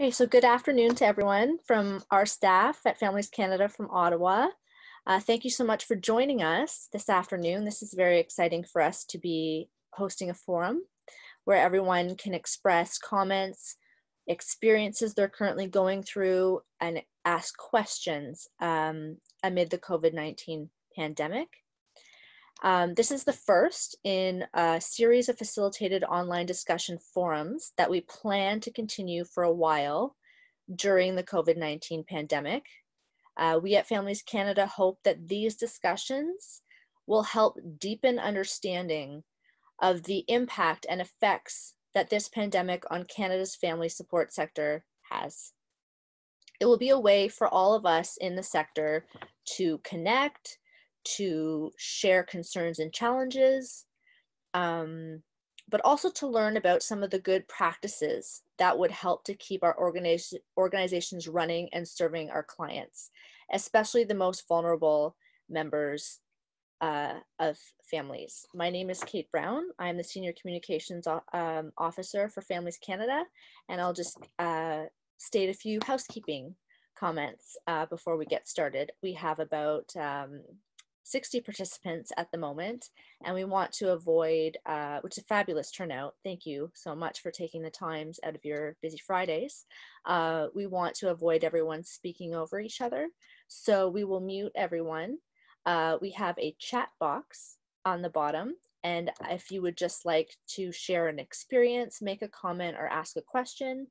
Okay, so good afternoon to everyone from our staff at Families Canada from Ottawa. Thank you so much for joining us this afternoon. This is very exciting for us to be hosting a forum where everyone can express comments, experiences they're currently going through, and ask questions amid the COVID-19 pandemic. This is the first in a series of facilitated online discussion forums that we plan to continue for a while during the COVID-19 pandemic. We at Families Canada hope that these discussions will help deepen understanding of the impact and effects that this pandemic on Canada's family support sector has. It will be a way for all of us in the sector to connect, to share concerns and challenges, but also to learn about some of the good practices that would help to keep our organizations running and serving our clients, especially the most vulnerable members of families. My name is Kate Brown. I'm the Senior Communications Officer for Families Canada, and I'll just state a few housekeeping comments before we get started. We have about 60 participants at the moment, and we want to avoid, which is a fabulous turnout. Thank you so much for taking the times out of your busy Fridays. We want to avoid everyone speaking over each other, so we will mute everyone. We have a chat box on the bottom, and if you would just like to share an experience, make a comment, or ask a question,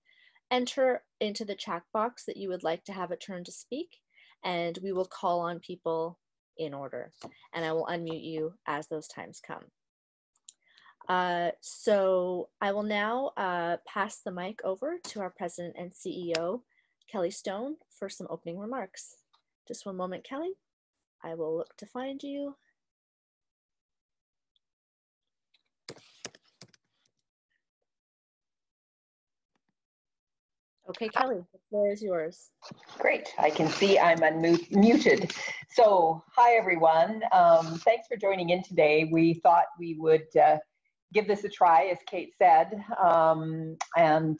enter into the chat box that you would like to have a turn to speak, and we will call on people in order, and I will unmute you as those times come. So I will now pass the mic over to our President and CEO, Kelly Stone, for some opening remarks. Just one moment, Kelly. I will look to find you. Okay, Kelly, the floor is yours. Great, I can see I'm unmuted. So, hi everyone. Thanks for joining in today. We thought we would give this a try, as Kate said. You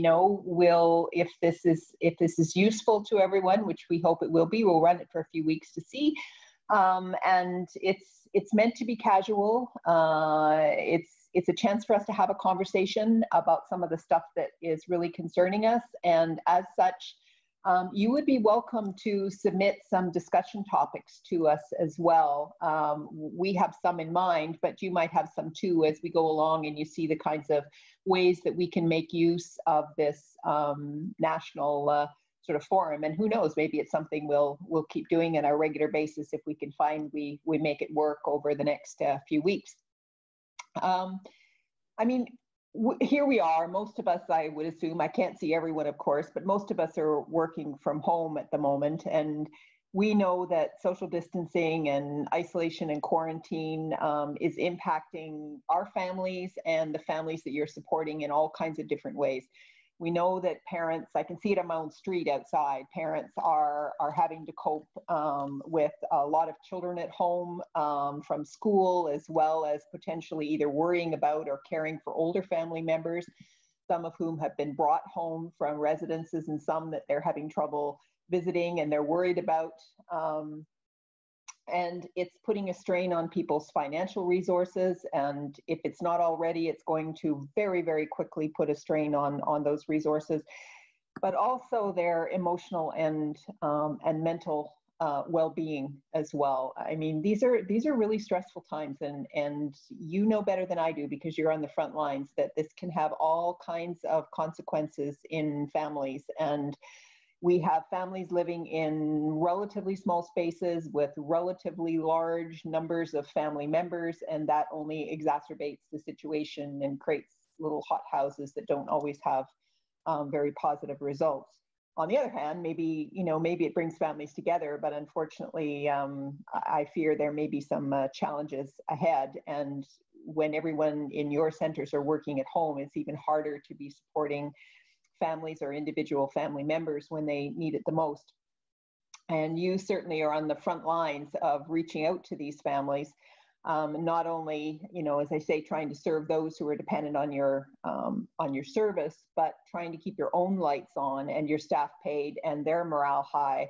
know, we'll, if this is useful to everyone, which we hope it will be, we'll run it for a few weeks to see. And it's meant to be casual. It's a chance for us to have a conversation about some of the stuff that is really concerning us. And as such, you would be welcome to submit some discussion topics to us as well. We have some in mind, but you might have some too as we go along and you see the kinds of ways that we can make use of this national sort of forum. And who knows, maybe it's something we'll keep doing on our regular basis if we can find we make it work over the next few weeks. I mean, here we are, most of us, I would assume, I can't see everyone, of course, but most of us are working from home at the moment, and we know that social distancing and isolation and quarantine is impacting our families and the families that you're supporting in all kinds of different ways. We know that parents, I can see it on my own street outside, parents are having to cope with a lot of children at home from school, as well as potentially either worrying about or caring for older family members, some of whom have been brought home from residences and some that they're having trouble visiting and they're worried about. And it's putting a strain on people's financial resources, and if it's not already, it's going to very, very quickly put a strain on those resources, but also their emotional and mental well-being as well. I mean, these are really stressful times, and you know better than I do because you're on the front lines that this can have all kinds of consequences in families. And we have families living in relatively small spaces with relatively large numbers of family members, and that only exacerbates the situation and creates little hothouses that don't always have very positive results. On the other hand, maybe, you know, maybe it brings families together, but unfortunately, I fear there may be some challenges ahead. And when everyone in your centers are working at home, it's even harder to be supporting families or individual family members when they need it the most. And you certainly are on the front lines of reaching out to these families Not only, you know, as I say, trying to serve those who are dependent on your service, but trying to keep your own lights on and your staff paid and their morale high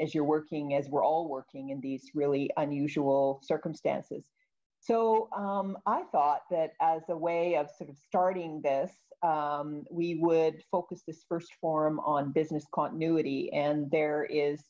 as you're working, as we're all working in these really unusual circumstances. So I thought that as a way of sort of starting this, we would focus this first forum on business continuity. And there is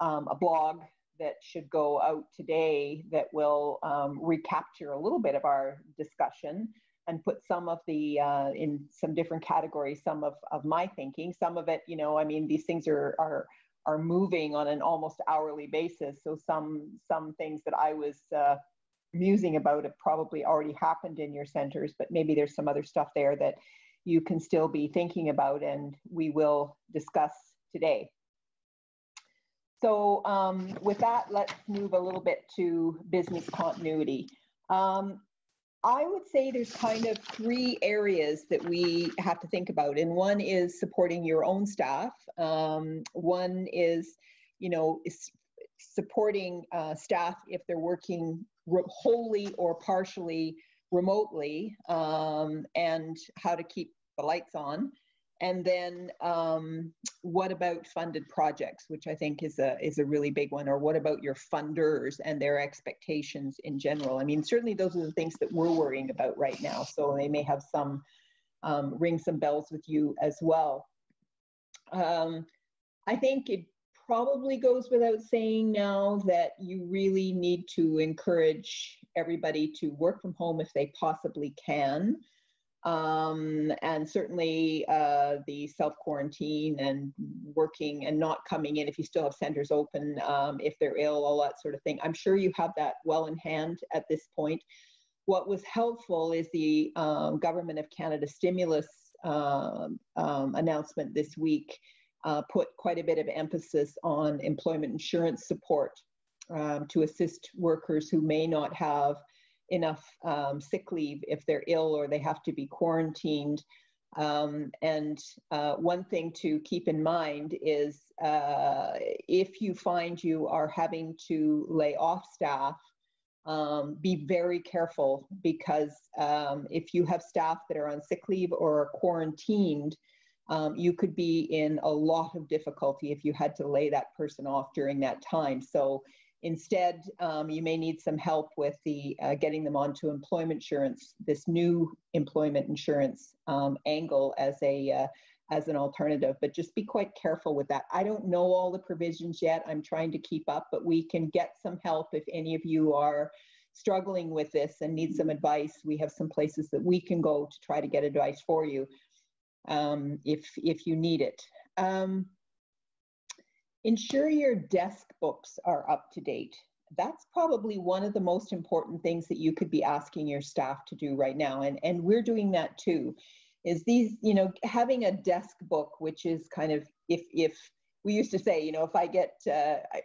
a blog that should go out today that will recapture a little bit of our discussion and put some of the, in some different categories, some of my thinking, some of it, you know, I mean, these things are moving on an almost hourly basis. So some things that I was musing about have probably already happened in your centers, but maybe there's some other stuff there that you can still be thinking about and we will discuss today. So with that, let's move a little bit to business continuity. I would say there's kind of three areas that we have to think about. And one is supporting your own staff. One is, you know, is supporting staff if they're working wholly or partially remotely, and how to keep the lights on. And then what about funded projects, which I think is a really big one, or what about your funders and their expectations in general? I mean, certainly those are the things that we're worrying about right now. So they may have some, ring some bells with you as well. I think it probably goes without saying now that you really need to encourage everybody to work from home if they possibly can. And certainly the self-quarantine and working and not coming in if you still have centers open, if they're ill, all that sort of thing. I'm sure you have that well in hand at this point. What was helpful is the Government of Canada stimulus announcement this week put quite a bit of emphasis on employment insurance support to assist workers who may not have enough sick leave if they're ill or they have to be quarantined. One thing to keep in mind is if you find you are having to lay off staff, be very careful, because if you have staff that are on sick leave or are quarantined, you could be in a lot of difficulty if you had to lay that person off during that time. So instead, you may need some help with the getting them onto employment insurance, this new employment insurance angle as an alternative, but just be quite careful with that. I don't know all the provisions yet. I'm trying to keep up, but we can get some help if any of you are struggling with this and need some advice. We have some places that we can go to try to get advice for you if you need it. Ensure your desk books are up to date. That's probably one of the most important things that you could be asking your staff to do right now. And we're doing that too, is these, you know, having a desk book, which is kind of, if we used to say, you know, if I get,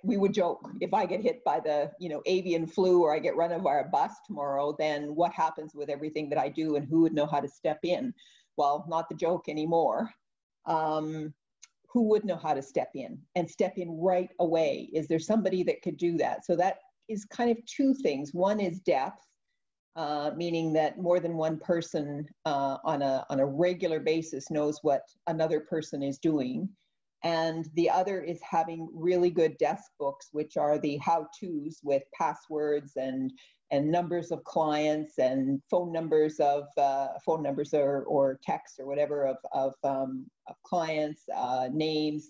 we would joke, if I get hit by the, you know, avian flu or I get run over by a bus tomorrow, then what happens with everything that I do and who would know how to step in? Well, not the joke anymore. Who would know how to step in and step in right away? Is there somebody that could do that? So that is kind of two things. One is depth, meaning that more than one person on a regular basis knows what another person is doing. And the other is having really good desk books, which are the how-tos with passwords and numbers of clients and phone numbers or texts or whatever of clients, names,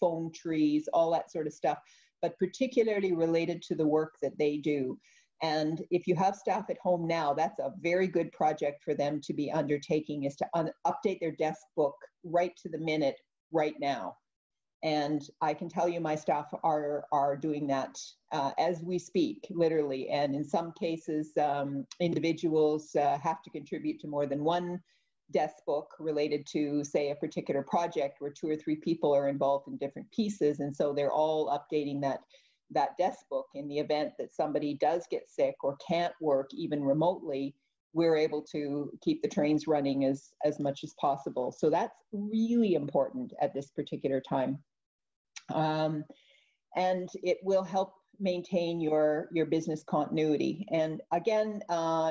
phone trees, all that sort of stuff, but particularly related to the work that they do. And if you have staff at home now, that's a very good project for them to be undertaking, is to update their desk book right to the minute right now. And I can tell you my staff are doing that as we speak, literally. And in some cases, individuals have to contribute to more than one desk book related to, say, a particular project where two or three people are involved in different pieces. And so they're all updating that desk book in the event that somebody does get sick or can't work even remotely. We're able to keep the trains running as much as possible. So that's really important at this particular time. And it will help maintain your business continuity. And again,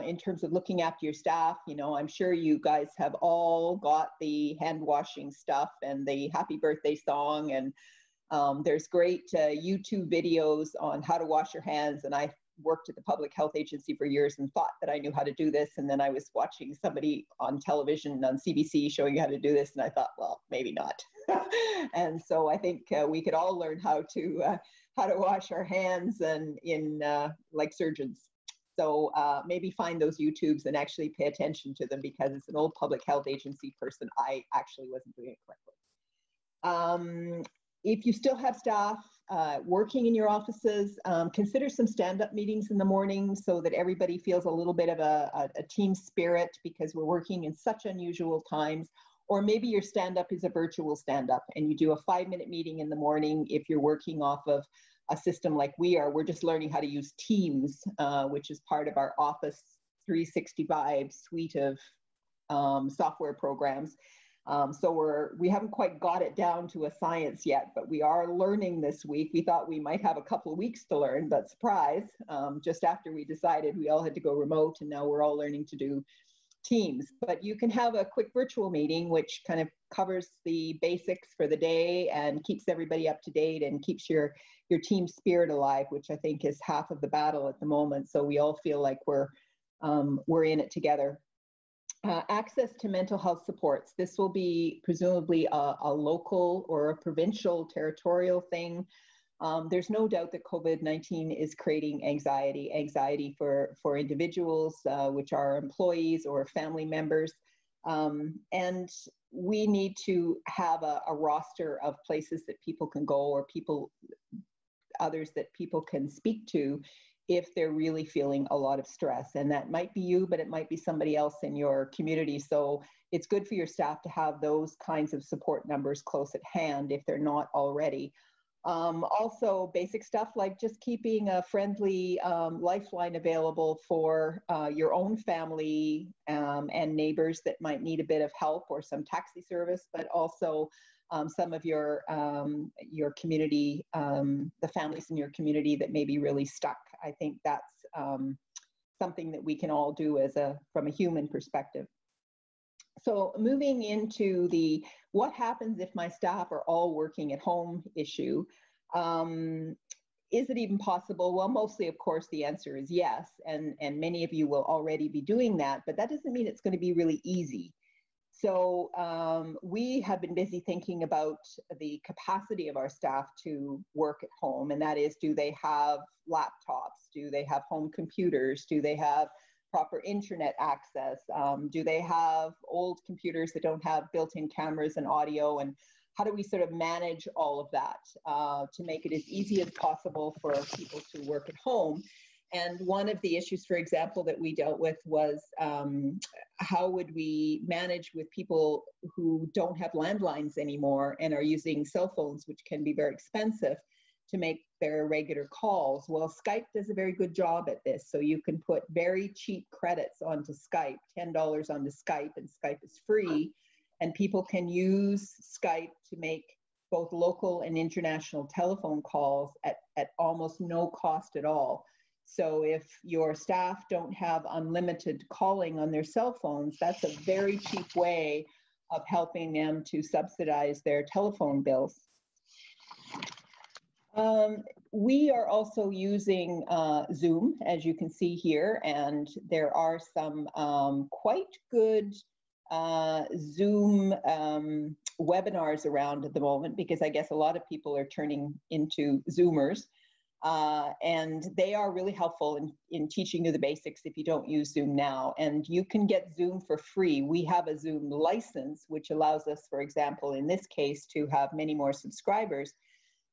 in terms of looking after your staff, you know, I'm sure you guys have all got the hand washing stuff and the happy birthday song, and there's great YouTube videos on how to wash your hands. And I worked at the public health agency for years and thought that I knew how to do this. And then I was watching somebody on television on CBC showing you how to do this. And I thought, well, maybe not. And so I think we could all learn how to wash our hands and in like surgeons. So maybe find those YouTubes and actually pay attention to them, because as an old public health agency person, I actually wasn't doing it correctly. If you still have staff working in your offices, consider some stand-up meetings in the morning so that everybody feels a little bit of a team spirit, because we're working in such unusual times. Or maybe your stand-up is a virtual stand-up and you do a 5-minute meeting in the morning if you're working off of a system like we are. We're just learning how to use Teams, which is part of our Office 365 suite of software programs. So we haven't quite got it down to a science yet, but we are learning this week. We thought we might have a couple of weeks to learn, but surprise, just after we decided we all had to go remote, and now we're all learning to do Teams. But you can have a quick virtual meeting, which kind of covers the basics for the day and keeps everybody up to date and keeps your team spirit alive, which I think is half of the battle at the moment. So we all feel like we're in it together. Access to mental health supports. This will be presumably a local or a provincial, territorial thing. There's no doubt that COVID-19 is creating anxiety for individuals, which are employees or family members. And we need to have a roster of places that people can go, or others that people can speak to, if they're really feeling a lot of stress. And that might be you, but it might be somebody else in your community. So it's good for your staff to have those kinds of support numbers close at hand if they're not already. Also, basic stuff like just keeping a friendly lifeline available for your own family and neighbors that might need a bit of help, or some taxi service, but also some of your community, the families in your community that may be really stuck. I think that's something that we can all do from a human perspective. So moving into the what happens if my staff are all working at home issue. Is it even possible? Well, mostly, of course, the answer is yes. And many of you will already be doing that, but that doesn't mean it's going to be really easy. So we have been busy thinking about the capacity of our staff to work at home, and that is, do they have laptops? Do they have home computers? Do they have proper internet access? Do they have old computers that don't have built-in cameras and audio? And how do we sort of manage all of that to make it as easy as possible for people to work at home? And one of the issues, for example, that we dealt with was how would we manage with people who don't have landlines anymore and are using cell phones, which can be very expensive, to make their regular calls. Well, Skype does a very good job at this. So you can put very cheap credits onto Skype, $10 onto Skype, and Skype is free. And people can use Skype to make both local and international telephone calls at almost no cost at all. So if your staff don't have unlimited calling on their cell phones, that's a very cheap way of helping them to subsidize their telephone bills. We are also using Zoom, as you can see here, and there are some quite good Zoom webinars around at the moment, because I guess a lot of people are turning into Zoomers. And they are really helpful in teaching you the basics if you don't use Zoom now. And you can get Zoom for free. We have a Zoom license, which allows us, for example, in this case, to have many more subscribers.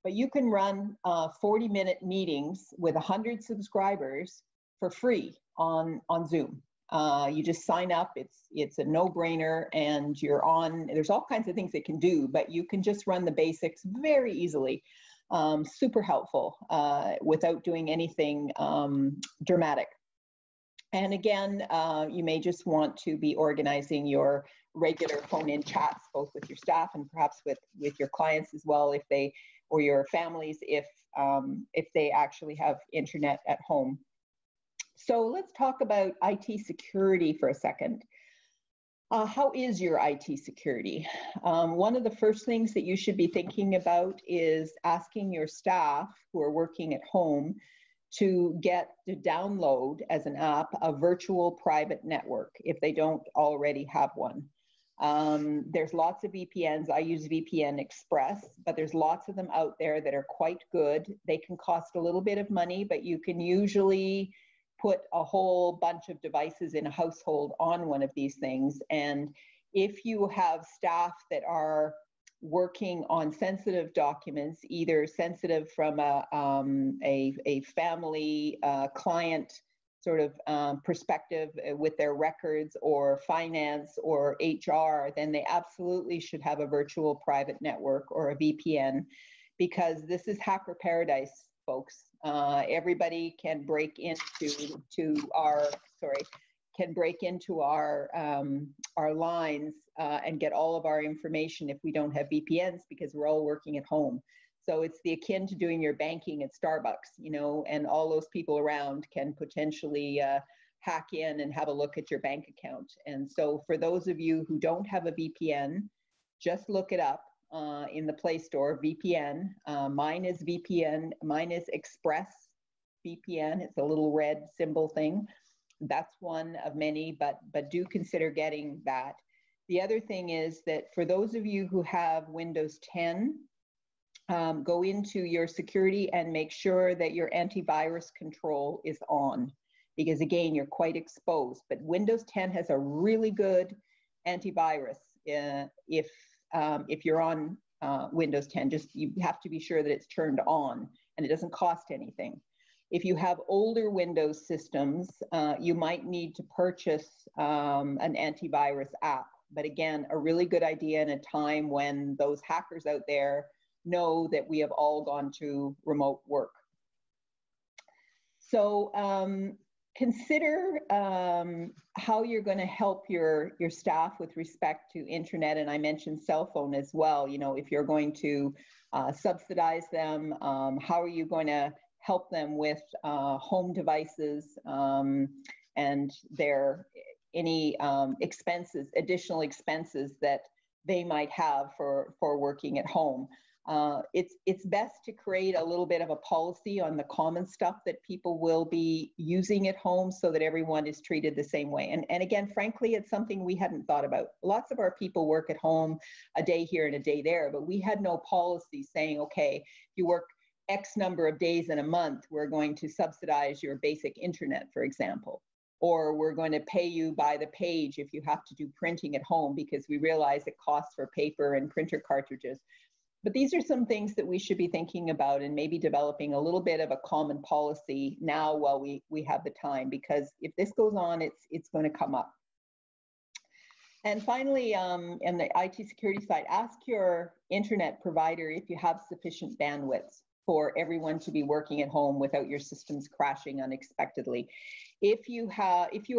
But you can run 40-minute meetings with 100 subscribers for free on Zoom. You just sign up. It's a no-brainer, and you're on. There's all kinds of things it can do, but you can just run the basics very easily. Super helpful without doing anything dramatic. And again, you may just want to be organizing your regular phone-in chats, both with your staff and perhaps with your clients as well, if they or your families if they actually have internet at home. So let's talk about IT security for a second. How is your IT security? One of the first things that you should be thinking about is asking your staff who are working at home to get to download as an app a virtual private network if they don't already have one. There's lots of VPNs. I use VPN Express, but there's lots of them out there that are quite good. They can cost a little bit of money, but you can usually put a whole bunch of devices in a household on one of these things. And if you have staff that are working on sensitive documents, either sensitive from a family client sort of perspective with their records or finance or HR, then they absolutely should have a virtual private network or a VPN, because this is hacker paradise, folks. Everybody can break into our lines and get all of our information if we don't have VPNs, because we're all working at home. So it's the akin to doing your banking at Starbucks, you know, and all those people around can potentially hack in and have a look at your bank account. And so for those of you who don't have a VPN, just look it up. In the Play Store, VPN. Mine is Express VPN. It's a little red symbol thing. That's one of many, but do consider getting that. The other thing is that for those of you who have Windows 10, go into your security and make sure that your antivirus control is on, because again, you're quite exposed. But Windows 10 has a really good antivirus if you're on Windows 10, just you have to be sure that it's turned on and it doesn't cost anything. If you have older Windows systems, you might need to purchase an antivirus app. But again, a really good idea in a time when those hackers out there know that we have all gone to remote work. So consider how you're going to help your staff with respect to internet, and I mentioned cell phone as well. You know, if you're going to subsidize them, how are you going to help them with home devices and their expenses, additional expenses that they might have for working at home. It's best to create a little bit of a policy on the common stuff that people will be using at home so that everyone is treated the same way. And again, frankly, it's something we hadn't thought about. Lots of our people work at home a day here and a day there, but we had no policy saying, okay, you work X number of days in a month, we're going to subsidize your basic internet, for example. Or we're going to pay you by the page if you have to do printing at home, because we realize it costs for paper and printer cartridges. But these are some things that we should be thinking about and maybe developing a little bit of a common policy now while we have the time, because if this goes on, it's going to come up. And finally, in the IT security side, ask your internet provider if you have sufficient bandwidth for everyone to be working at home without your systems crashing unexpectedly. If you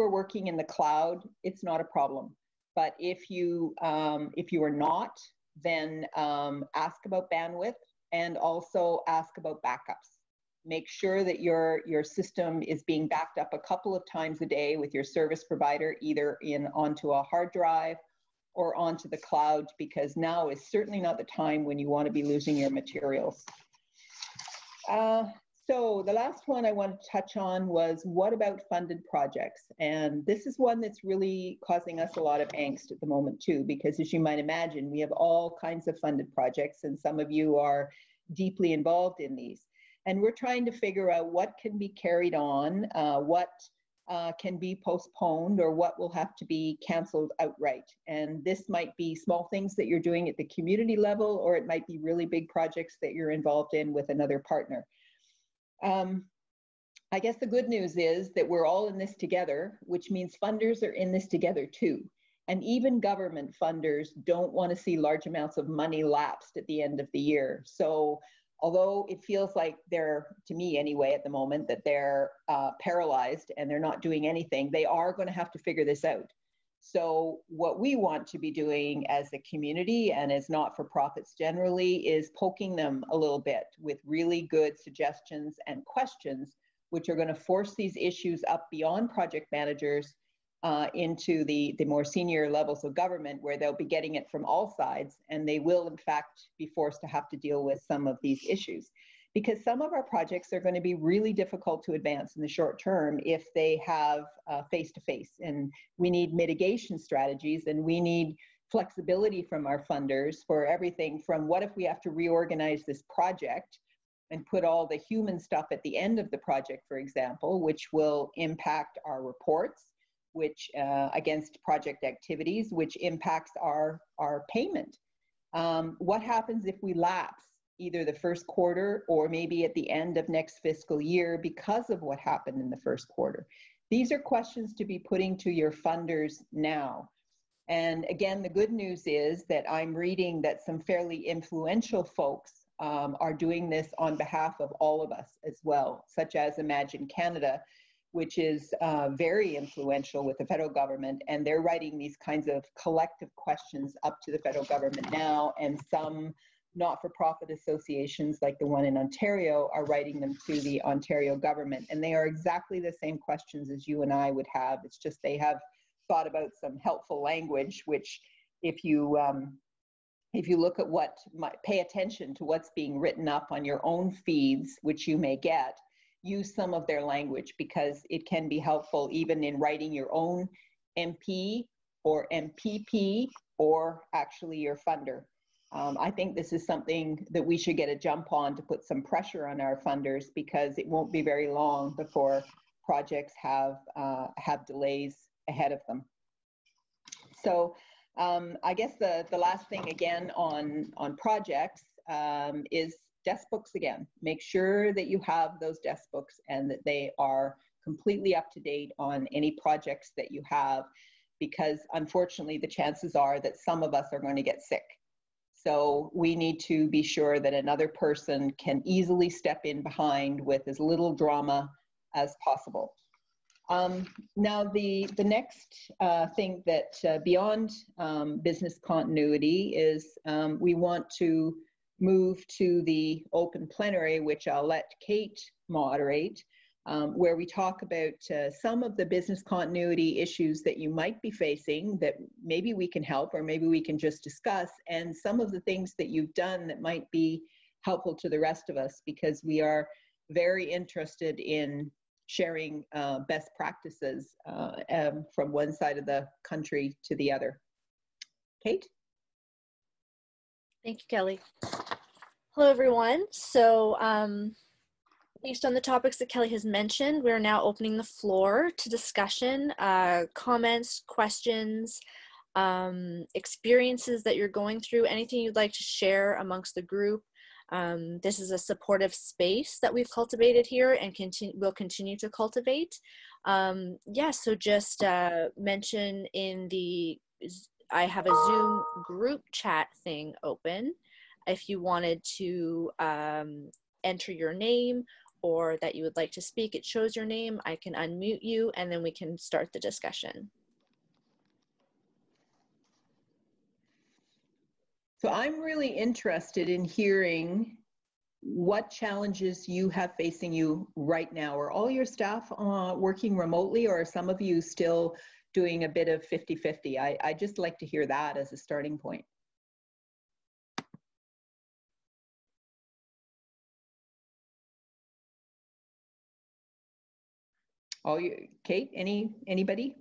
are working in the cloud, it's not a problem. But if you are not, then ask about bandwidth and also ask about backups. Make sure that your system is being backed up a couple of times a day with your service provider, either onto a hard drive or onto the cloud, because now is certainly not the time when you want to be losing your materials. So the last one I want to touch on was, what about funded projects? And this is one that's really causing us a lot of angst at the moment too, because as you might imagine, we have all kinds of funded projects and some of you are deeply involved in these. And we're trying to figure out what can be carried on, what can be postponed, or what will have to be canceled outright. And this might be small things that you're doing at the community level, or it might be really big projects that you're involved in with another partner. I guess the good news is that we're all in this together, which means funders are in this together too. And even government funders don't want to see large amounts of money lapsed at the end of the year. So although it feels like they're, to me anyway at the moment, that they're paralyzed and they're not doing anything, they are going to have to figure this out. So what we want to be doing as a community and as not-for-profits generally is poking them a little bit with really good suggestions and questions, which are going to force these issues up beyond project managers into the more senior levels of government, where they'll be getting it from all sides, and they will in fact be forced to have to deal with some of these issues. Because some of our projects are going to be really difficult to advance in the short term if they have face-to-face. And we need mitigation strategies, and we need flexibility from our funders for everything from what if we have to reorganize this project and put all the human stuff at the end of the project, for example, which will impact our reports, which against project activities, which impacts our payment. What happens if we lapse either the first quarter or maybe at the end of next fiscal year because of what happened in the first quarter? These are questions to be putting to your funders now. And again, the good news is that I'm reading that some fairly influential folks are doing this on behalf of all of us as well, such as Imagine Canada, which is very influential with the federal government, and they're writing these kinds of collective questions up to the federal government now, and some not-for-profit associations like the one in Ontario are writing them to the Ontario government, and they are exactly the same questions as you and I would have. It's just they have thought about some helpful language, which if you look at what might pay attention to what's being written up on your own feeds, which you may get, use some of their language, because it can be helpful even in writing your own MP or MPP or actually your funder. I think this is something that we should get a jump on to put some pressure on our funders, because it won't be very long before projects have delays ahead of them. So I guess the last thing again on projects is desk books again. Make sure that you have those desk books and that they are completely up to date on any projects that you have, because unfortunately the chances are that some of us are going to get sick. So we need to be sure that another person can easily step in behind with as little drama as possible. Now, the next thing that beyond business continuity is we want to move to the open plenary, which I'll let Kate moderate, where we talk about some of the business continuity issues that you might be facing that maybe we can help, or maybe we can just discuss, and some of the things that you've done that might be helpful to the rest of us, because we are very interested in sharing best practices from one side of the country to the other. Kate? Thank you, Kelly. Hello, everyone. So, based on the topics that Kelly has mentioned, we're now opening the floor to discussion, comments, questions, experiences that you're going through, anything you'd like to share amongst the group. This is a supportive space that we've cultivated here and will continue to cultivate. Yeah, so just mention in the, I have a Zoom group chat thing open. If you wanted to enter your name, or that you would like to speak, it shows your name, I can unmute you, and then we can start the discussion. So I'm really interested in hearing what challenges you have facing you right now. Are all your staff working remotely, or are some of you still doing a bit of 50-50? I just like to hear that as a starting point. Oh, Kate, anybody?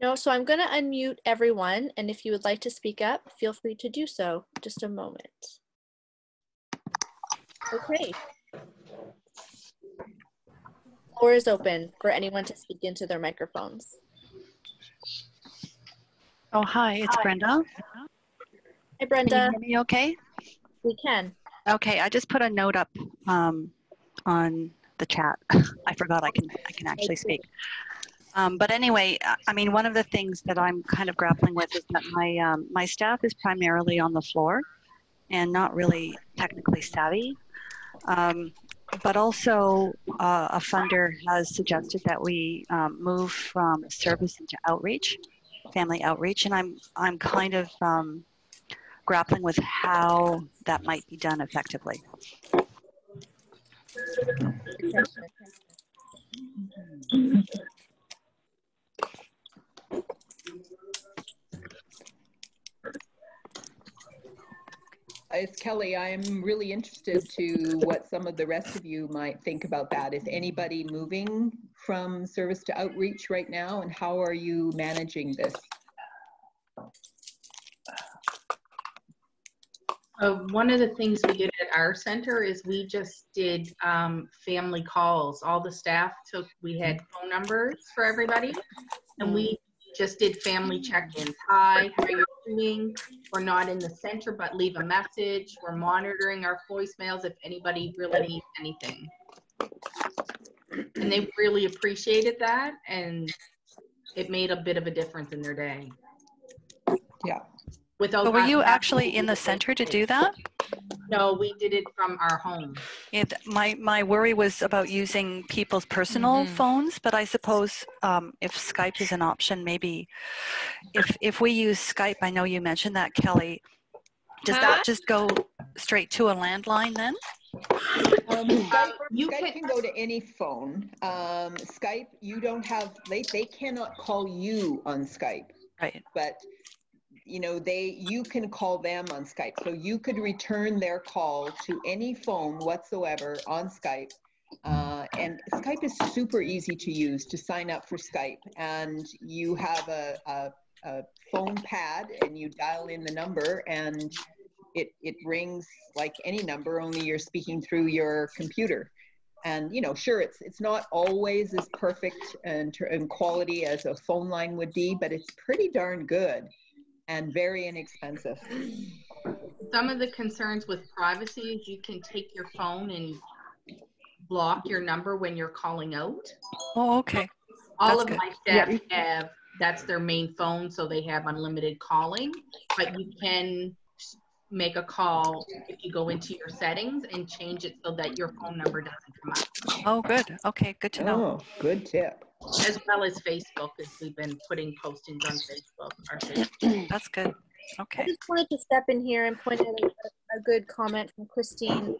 No, so I'm going to unmute everyone, and if you would like to speak up, feel free to do so. Just a moment. Okay. The floor is open for anyone to speak into their microphones. Oh, hi, it's Brenda. Hi, Brenda. Can you hear me okay? We can. Okay, I just put a note up on the chat. I forgot I can actually speak. But anyway, I mean, one of the things that I'm kind of grappling with is that my my staff is primarily on the floor and not really technically savvy. But also a funder has suggested that we move from service into outreach. family outreach, and I'm kind of grappling with how that might be done effectively. It's Kelly. I'm really interested to what some of the rest of you might think about that. Is anybody moving from service to outreach right now, and how are you managing this? One of the things we did at our center is we just did family calls. All the staff we had phone numbers for everybody, and we just did family check-ins. Hi, how are you doing? We're not in the center, but leave a message. We're monitoring our voicemails if anybody really needs anything. And they really appreciated that, and it made a bit of a difference in their day. Yeah. But were you actually in the center to do that? No, we did it from our home. My worry was about using people's personal phones, but I suppose if Skype is an option, maybe if we use Skype, I know you mentioned that, Kelly, does that just go straight to a landline then? Skype can go to any phone. Skype, you don't have, they cannot call you on Skype. Right. But you know, you can call them on Skype. So you could return their call to any phone whatsoever on Skype. And Skype is super easy to use, to sign up for Skype. And you have a phone pad, and you dial in the number, and it rings like any number, only you're speaking through your computer. And, you know, sure, it's not always as perfect and quality as a phone line would be, but it's pretty darn good. And very inexpensive. Some of the concerns with privacy is you can take your phone and block your number when you're calling out. Oh, okay. All of my staff have, that's their main phone, so they have unlimited calling, but you can make a call if you go into your settings and change it so that your phone number doesn't come up. Oh, good. Okay, good to know. Oh, good tip. As well as Facebook, as we've been putting postings on Facebook. That's good. Okay. I just wanted to step in here and point out a good comment from Christine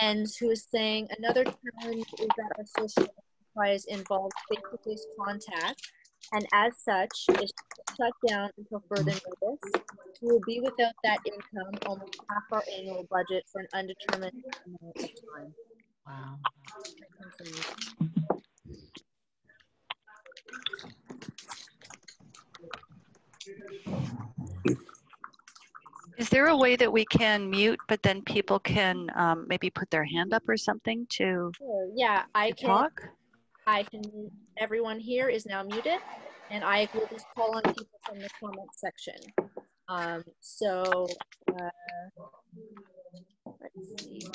Enns, who is saying another challenge is that our social enterprise involves face-to-face contact, and as such, is shut down until further notice. We will be without that income almost half our annual budget for an undetermined amount of time. Wow. Is there a way that we can mute, but then people can maybe put their hand up or something to talk? I can. Everyone here is now muted, and I will just call on people from the comment section. Let's see.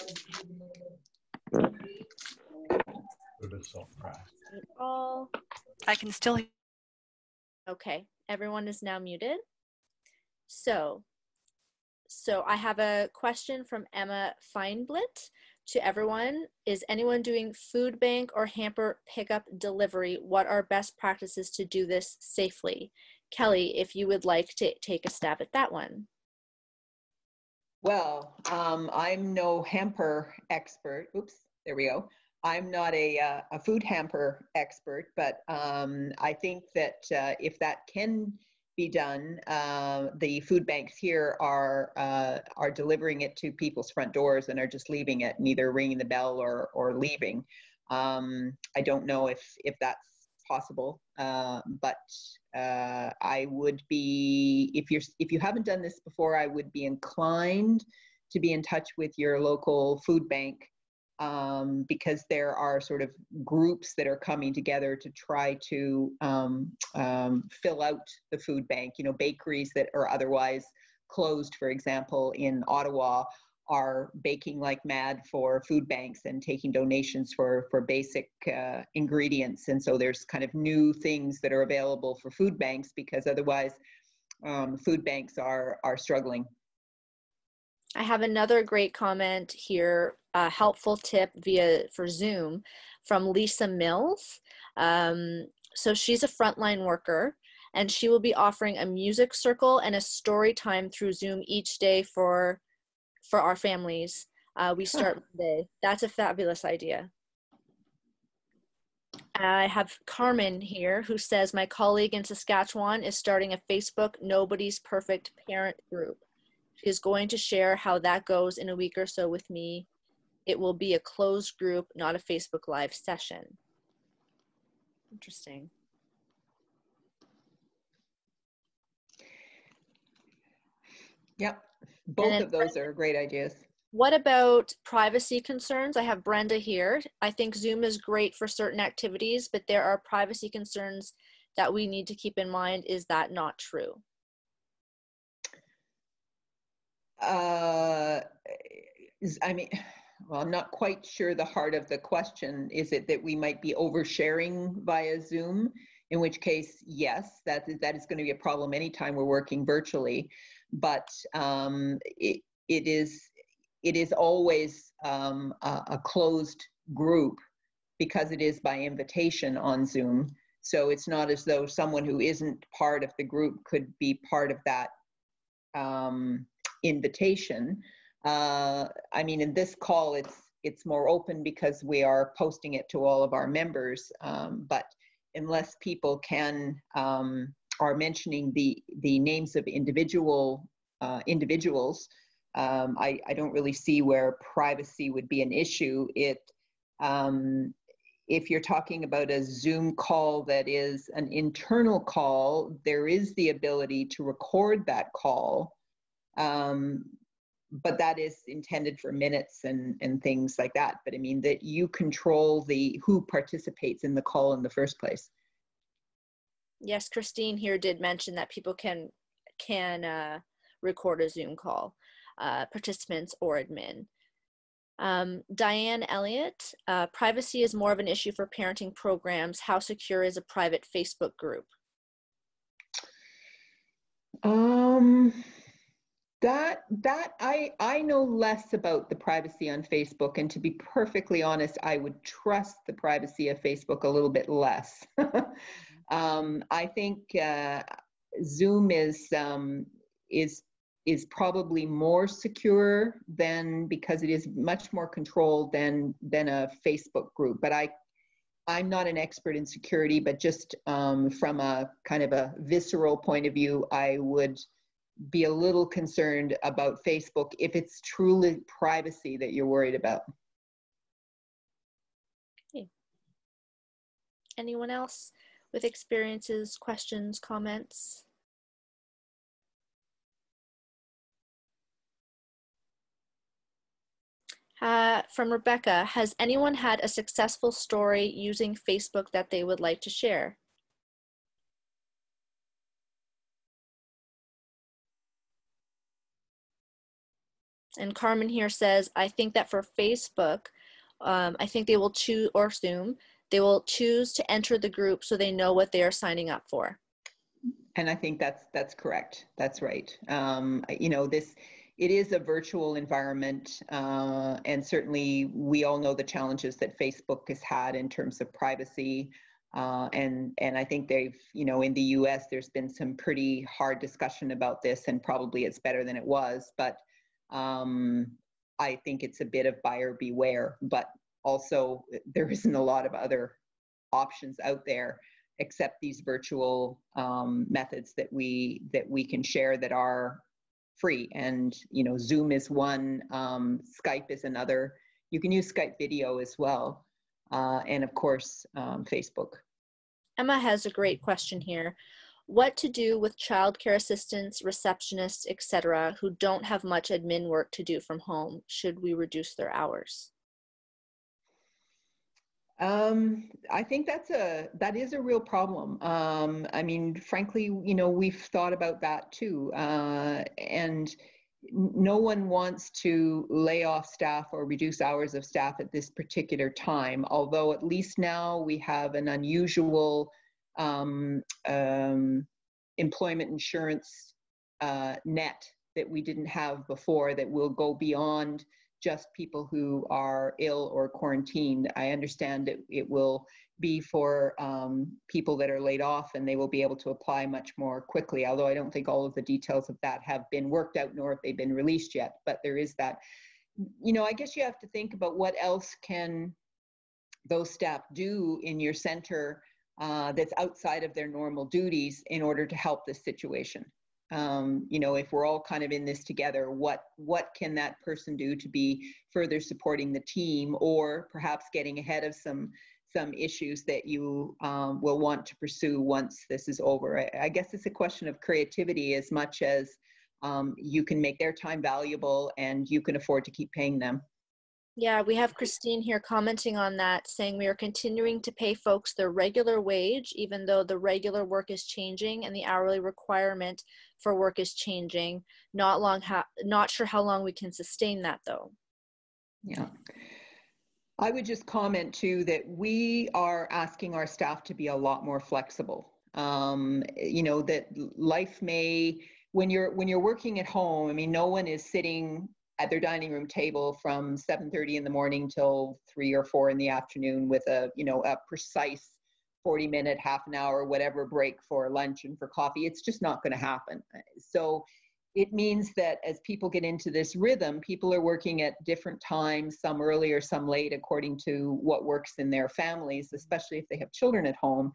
I can still hear. Okay, everyone is now muted. So I have a question from Emma Feinblitt to everyone. Is anyone doing food bank or hamper pickup delivery? What are best practices to do this safely? Kelly, if you would like to take a stab at that one. Well, I'm no hamper expert. Oops, there we go. I'm not a food hamper expert, but I think that if that can be done, the food banks here are delivering it to people's front doors and are just leaving it, neither ringing the bell or leaving. I don't know if that's possible, but I would be, if you haven't done this before, I would be inclined to be in touch with your local food bank, because there are sort of groups that are coming together to try to fill out the food bank. You know, bakeries that are otherwise closed, for example, in Ottawa, are baking like mad for food banks and taking donations for basic ingredients. And so there's kind of new things that are available for food banks, because otherwise food banks are struggling. I have another great comment here, a helpful tip for Zoom from Lisa Mills. So she's a frontline worker, and she will be offering a music circle and a story time through Zoom each day for our families. We start Monday. That's a fabulous idea. I have Carmen here who says, my colleague in Saskatchewan is starting a Facebook Nobody's Perfect Parent group. She is going to share how that goes in a week or so with me. It will be a closed group, not a Facebook Live session. Interesting. Yep, both of those are great ideas. What about privacy concerns? I have Brenda here. I think Zoom is great for certain activities, but there are privacy concerns that we need to keep in mind. Is that not true? I mean, well, I'm not quite sure the heart of the question. Is it that we might be oversharing via Zoom? In which case, yes, that is going to be a problem anytime we're working virtually. But it is always a closed group because it is by invitation on Zoom. So it's not as though someone who isn't part of the group could be part of that invitation. I mean, in this call, it's more open because we are posting it to all of our members. But unless people can are mentioning the names of individuals, I don't really see where privacy would be an issue. If you're talking about a Zoom call that is an internal call, there is the ability to record that call, but that is intended for minutes and things like that. But I mean that you control who participates in the call in the first place. Yes, Christine here did mention that people can record a Zoom call. Participants or admin. Diane Elliott, privacy is more of an issue for parenting programs. How secure is a private Facebook group? I know less about the privacy on Facebook, and to be perfectly honest, I would trust the privacy of Facebook a little bit less. I think Zoom is probably more secure than, because it is much more controlled than a Facebook group. But I'm not an expert in security, but just from a kind of a visceral point of view, I would be a little concerned about Facebook if it's truly privacy that you're worried about. Okay. Anyone else with experiences, questions, comments? From Rebecca, has anyone had a successful story using Facebook that they would like to share? And Carmen here says, I think that for Facebook, I think they will choose, or Zoom, they will choose to enter the group so they know what they are signing up for. And I think that's correct. That's right. You know, it is a virtual environment, and certainly we all know the challenges that Facebook has had in terms of privacy, and I think they've, you know, in the US, there's been some pretty hard discussion about this, and probably it's better than it was, but I think it's a bit of buyer beware, but also there isn't a lot of other options out there except these virtual methods that we can share that are free. And, you know, Zoom is one, Skype is another. You can use Skype video as well. And of course, Facebook. Emma has a great question here. What to do with childcare assistants, receptionists, etc., who don't have much admin work to do from home? Should we reduce their hours? I think that is a real problem. I mean, frankly, you know, we've thought about that too. And no one wants to lay off staff or reduce hours of staff at this particular time. Although at least now we have an unusual employment insurance net that we didn't have before, that will go beyond just people who are ill or quarantined. I understand it will be for people that are laid off, and they will be able to apply much more quickly, although I don't think all of the details of that have been worked out, nor if they've been released yet. But there is that. You know, I guess you have to think about what else can those staff do in your center that's outside of their normal duties in order to help this situation. You know, if we're all kind of in this together, what can that person do to be further supporting the team, or perhaps getting ahead of some issues that you will want to pursue once this is over? I guess it's a question of creativity as much as you can make their time valuable and you can afford to keep paying them. Yeah, we have Christine here commenting on that, saying we are continuing to pay folks their regular wage, even though the regular work is changing and the hourly requirement for work is changing. Not sure how long we can sustain that, though. Yeah. I would just comment, too, that we are asking our staff to be a lot more flexible. You know, that life may, when you're working at home, I mean, no one is sitting at their dining room table from 7:30 in the morning till 3 or 4 in the afternoon with a, you know, a precise 40-minute, half an hour, whatever break for lunch and for coffee. It's just not going to happen. So it means that as people get into this rhythm, people are working at different times, some early or some late, according to what works in their families, especially if they have children at home.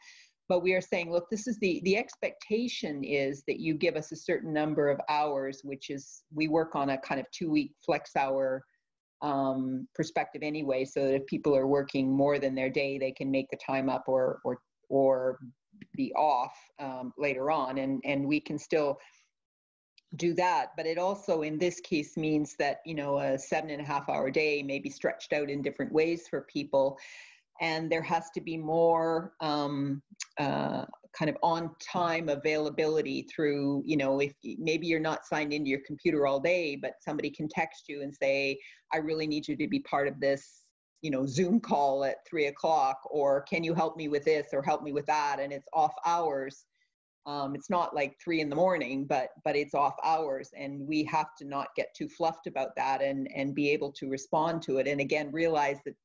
But we are saying, look, this is the expectation is that you give us a certain number of hours, which is, we work on a kind of 2-week flex hour perspective anyway, so that if people are working more than their day, they can make the time up or be off later on, and we can still do that. But it also, in this case, means that, you know, a 7.5-hour day may be stretched out in different ways for people. And there has to be more kind of on-time availability through, you know, if maybe you're not signed into your computer all day, but somebody can text you and say, I really need you to be part of this, you know, Zoom call at 3 o'clock, or can you help me with this or help me with that? And it's off hours. It's not like 3 in the morning, but it's off hours, and we have to not get too fluffed about that and be able to respond to it. And again, realize that,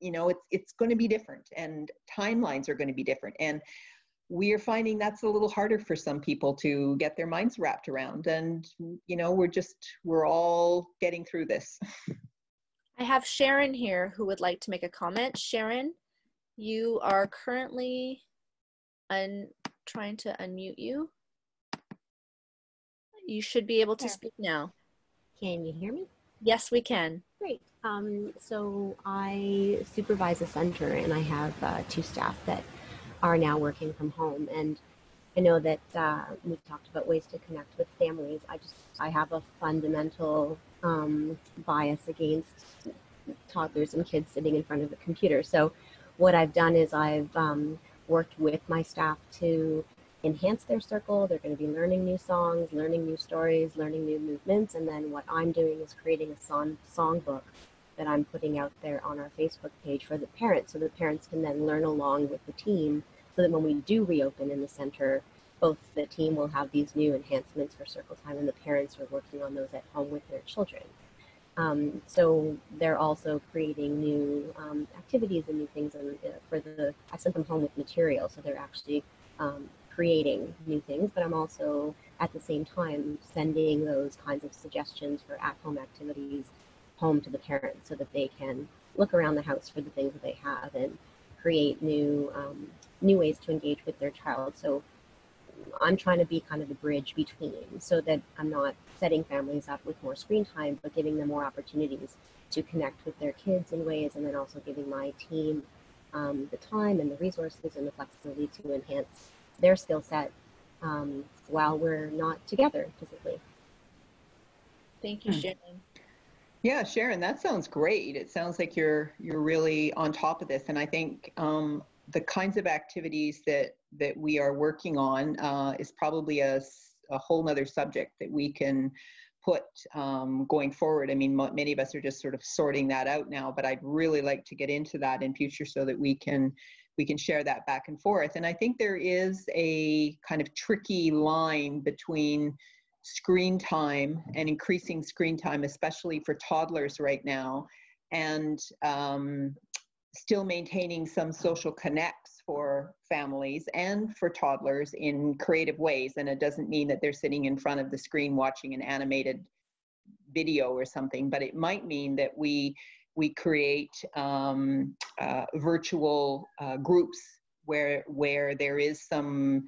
you know, it's going to be different, and timelines are going to be different. And we are finding that's a little harder for some people to get their minds wrapped around. And, you know, we're all getting through this. I have Sharon here who would like to make a comment. Sharon, you are currently trying to unmute you. You should be able to speak now. Can you hear me? Yes, we can. Great. So I supervise a center, and I have 2 staff that are now working from home. And I know that we've talked about ways to connect with families. I have a fundamental bias against toddlers and kids sitting in front of a computer. So what I've done is I've worked with my staff to enhance their circle. They're going to be learning new songs, learning new stories, learning new movements. And then what I'm doing is creating a songbook that I'm putting out there on our Facebook page for the parents, so the parents can then learn along with the team, so that when we do reopen in the center, both the team will have these new enhancements for circle time, and the parents are working on those at home with their children. So they're also creating new activities and new things. And I sent them home with material, so they're actually creating new things, but I'm also at the same time sending those kinds of suggestions for at-home activities home to the parents, so that they can look around the house for the things that they have and create new ways to engage with their child. So I'm trying to be kind of the bridge between, so that I'm not setting families up with more screen time, but giving them more opportunities to connect with their kids in ways, and then also giving my team the time and the resources and the flexibility to enhance their skill set while we're not together physically. Thank you, Sharon. Yeah, Sharon, that sounds great. It sounds like you're really on top of this. And I think the kinds of activities that we are working on is probably a whole nother subject that we can put going forward. I mean, many of us are just sort of sorting that out now, but I'd really like to get into that in future, so that we can share that back and forth. And I think there is a kind of tricky line between screen time and increasing screen time, especially for toddlers right now, and still maintaining some social connects for families and for toddlers in creative ways. And it doesn't mean that they're sitting in front of the screen watching an animated video or something, but it might mean that we create virtual groups where there is some,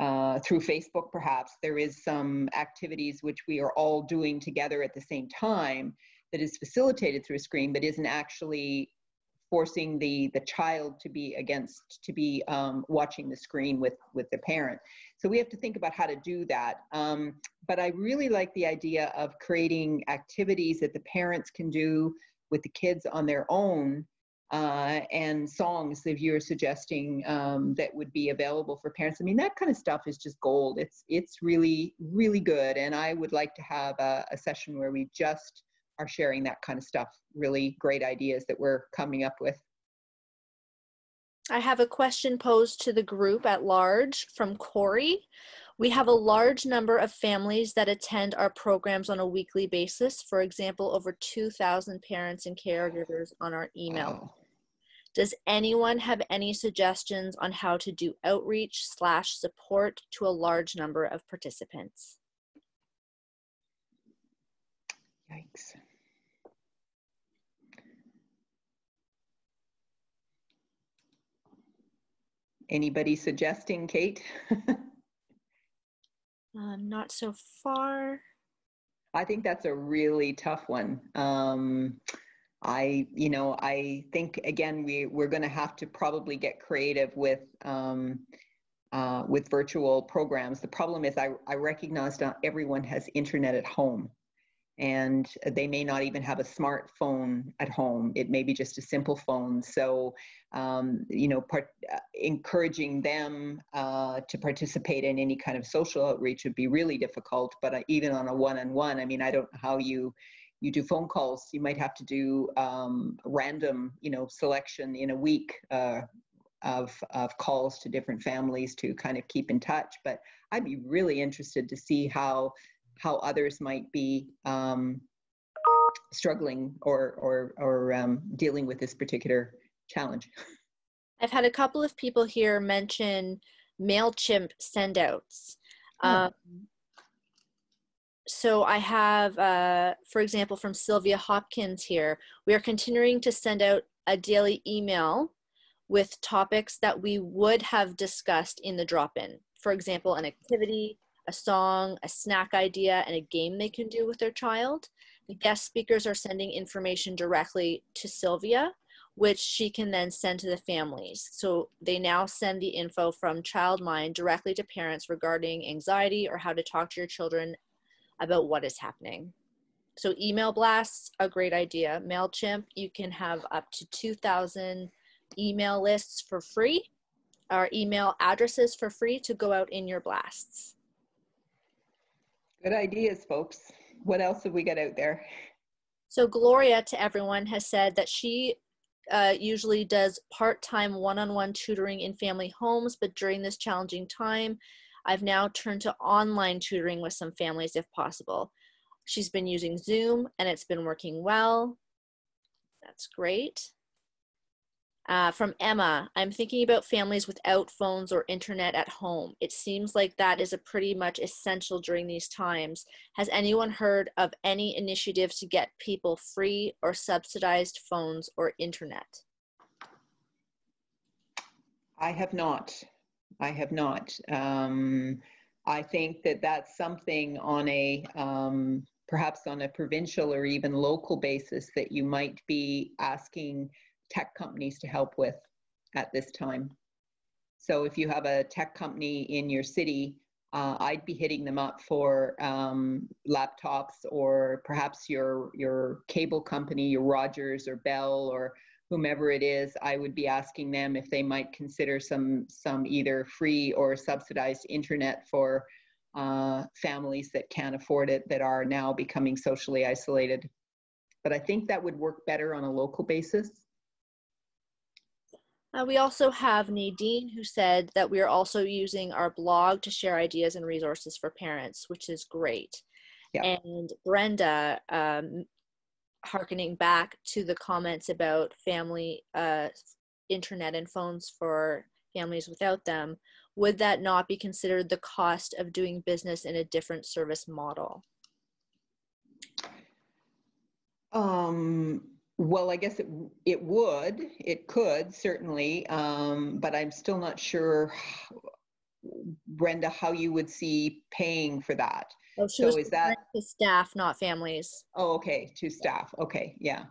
through Facebook perhaps, there is some activities which we are all doing together at the same time that is facilitated through a screen but isn't actually forcing the child to be watching the screen with the parent. So we have to think about how to do that. But I really like the idea of creating activities that the parents can do with the kids on their own, and songs that you're suggesting that would be available for parents. I mean, that kind of stuff is just gold. It's really, really good. And I would like to have a session where we just are sharing that kind of stuff, really great ideas that we're coming up with. I have a question posed to the group at large from Corey. We have a large number of families that attend our programs on a weekly basis. For example, over 2,000 parents and caregivers on our email. Oh. Does anyone have any suggestions on how to do outreach/support to a large number of participants? Yikes. Anybody suggesting, Kate? Not so far. I think that's a really tough one. I think again we're going to have to probably get creative with virtual programs. The problem is I recognize not everyone has internet at home, and they may not even have a smartphone at home. It may be just a simple phone. So, encouraging them to participate in any kind of social outreach would be really difficult. But even on a one-on-one, I mean, I don't know how you do phone calls. You might have to do random, selection in a week of calls to different families to kind of keep in touch. But I'd be really interested to see how others might be struggling or dealing with this particular challenge. I've had a couple of people here mention MailChimp sendouts. So I have, for example, from Sylvia Hopkins here, we are continuing to send out a daily email with topics that we would have discussed in the drop-in. For example, an activity, a song, a snack idea, and a game they can do with their child. The guest speakers are sending information directly to Sylvia, which she can then send to the families. So they now send the info from Child Mind directly to parents regarding anxiety or how to talk to your children about what is happening. So email blasts, a great idea. MailChimp, you can have up to 2,000 email lists for free, or email addresses for free to go out in your blasts. Good ideas, folks. What else have we got out there? So Gloria, to everyone, has said that she usually does part-time one-on-one tutoring in family homes, but during this challenging time, I've now turned to online tutoring with some families if possible. She's been using Zoom, and it's been working well. That's great. From Emma, I'm thinking about families without phones or internet at home. It seems like that is a pretty much essential during these times. Has anyone heard of any initiatives to get people free or subsidized phones or internet? I have not. I have not. I think that that's something on a perhaps on a provincial or even local basis that you might be asking tech companies to help with at this time. So if you have a tech company in your city, I'd be hitting them up for laptops, or perhaps your cable company, your Rogers or Bell or whomever it is. I would be asking them if they might consider some either free or subsidized internet for families that can't afford it, that are now becoming socially isolated. But I think that would work better on a local basis. We also have Nadine, who said that we are also using our blog to share ideas and resources for parents, which is great. Yeah. And Brenda, hearkening back to the comments about family internet and phones for families without them, would that not be considered the cost of doing business in a different service model? Well, I guess it would, it could certainly, but I'm still not sure, Brenda, how you would see paying for that. Oh, so is that to staff, not families? Oh, okay, to staff. Okay, yeah,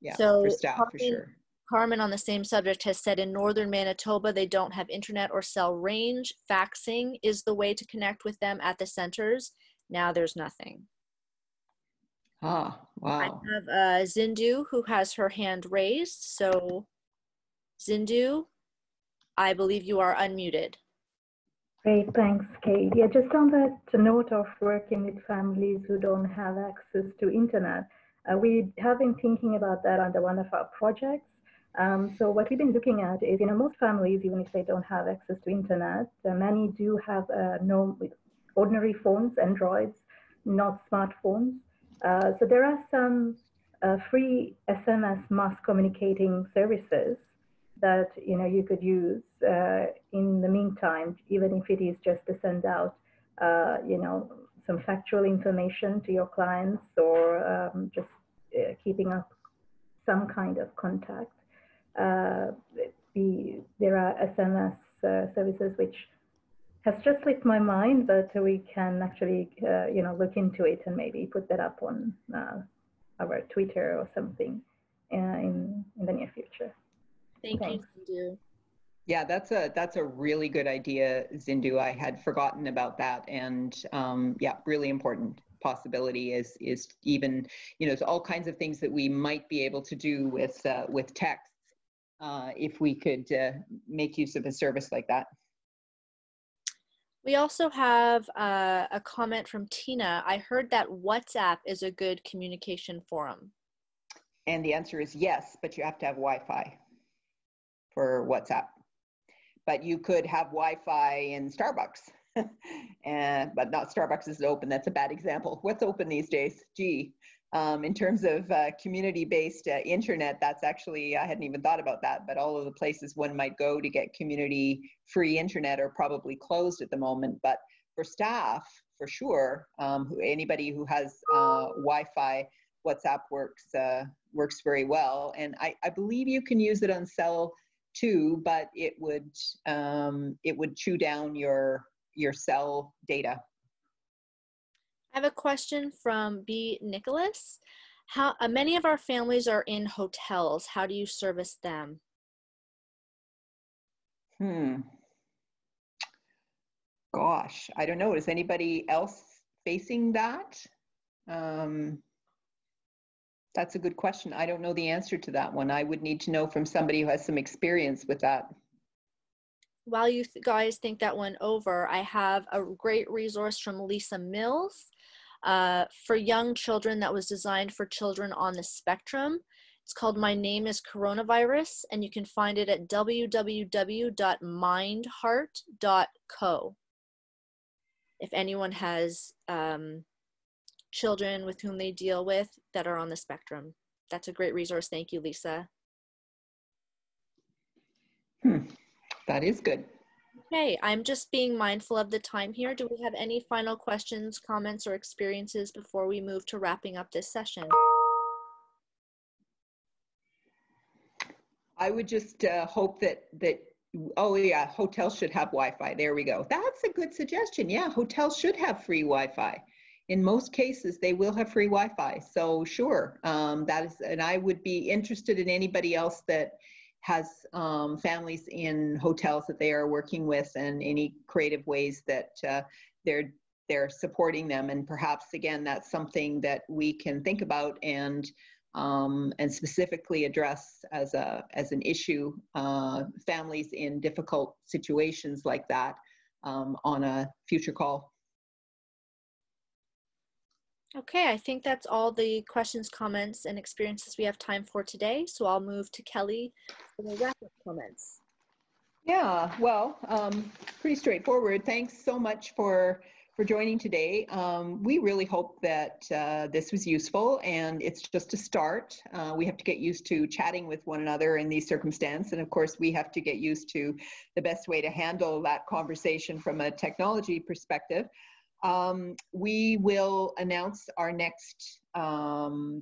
yeah. So for staff, Carmen, for sure. Carmen, on the same subject, has said in northern Manitoba they don't have internet or cell range. Faxing is the way to connect with them at the centers. Now there's nothing. Ah, wow. I have Zindu, who has her hand raised. So, Zindu, I believe you are unmuted. Great, thanks, Kate. Yeah, just on that note of working with families who don't have access to internet, we have been thinking about that under one of our projects. So what we've been looking at is, you know, most families, even if they don't have access to internet, many do have ordinary phones, Androids, not smartphones. So there are some free SMS mass communicating services that, you know, you could use in the meantime, even if it is just to send out, you know, some factual information to your clients, or just keeping up some kind of contact. There are SMS services, which has just slipped my mind, but we can actually, you know, look into it and maybe put that up on our Twitter or something in the near future. Thank you, Zindu. Yeah, that's a really good idea, Zindu. I had forgotten about that, and yeah, really important possibility is even, you know, it's all kinds of things that we might be able to do with texts if we could make use of a service like that. We also have a comment from Tina. I heard that WhatsApp is a good communication forum. And the answer is yes, but you have to have Wi-Fi for WhatsApp. But you could have Wi-Fi in Starbucks, but not Starbucks is open. That's a bad example. What's open these days? Gee, in terms of community-based internet, that's actually, I hadn't even thought about that, but all of the places one might go to get community-free internet are probably closed at the moment. But for staff, for sure, anybody who has Wi-Fi, WhatsApp works very well. And I believe you can use it on cell too, but it would chew down your cell data. I have a question from B. Nicholas. How many of our families are in hotels? How do you service them? Gosh, I don't know. Is anybody else facing that? That's a good question. I don't know the answer to that one. I would need to know from somebody who has some experience with that. While you guys think that one over, I have a great resource from Lisa Mills for young children that was designed for children on the spectrum. It's called My Name is Coronavirus, and you can find it at www.mindheart.co. If anyone has children with whom they deal with that are on the spectrum. That's a great resource. Thank you, Lisa. That is good. Okay, I'm just being mindful of the time here. Do we have any final questions, comments, or experiences before we move to wrapping up this session? I would just hope that oh yeah, hotels should have Wi-Fi. There we go. That's a good suggestion. Yeah, hotels should have free Wi-Fi. In most cases, they will have free Wi-Fi. So sure, that is, and I would be interested in anybody else that has families in hotels that they are working with, and any creative ways that they're supporting them. And perhaps again, that's something that we can think about and specifically address as an issue, families in difficult situations like that on a future call. Okay, I think that's all the questions, comments, and experiences we have time for today. So I'll move to Kelly for the wrap-up comments. Yeah, well, pretty straightforward. Thanks so much for joining today. We really hope that this was useful, and it's just a start. We have to get used to chatting with one another in these circumstances, and of course we have to get used to the best way to handle that conversation from a technology perspective. We will announce our next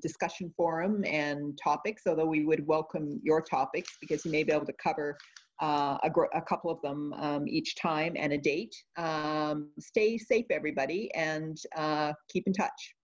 discussion forum and topics, although we would welcome your topics because you may be able to cover a couple of them each time, and a date. Stay safe, everybody, and keep in touch.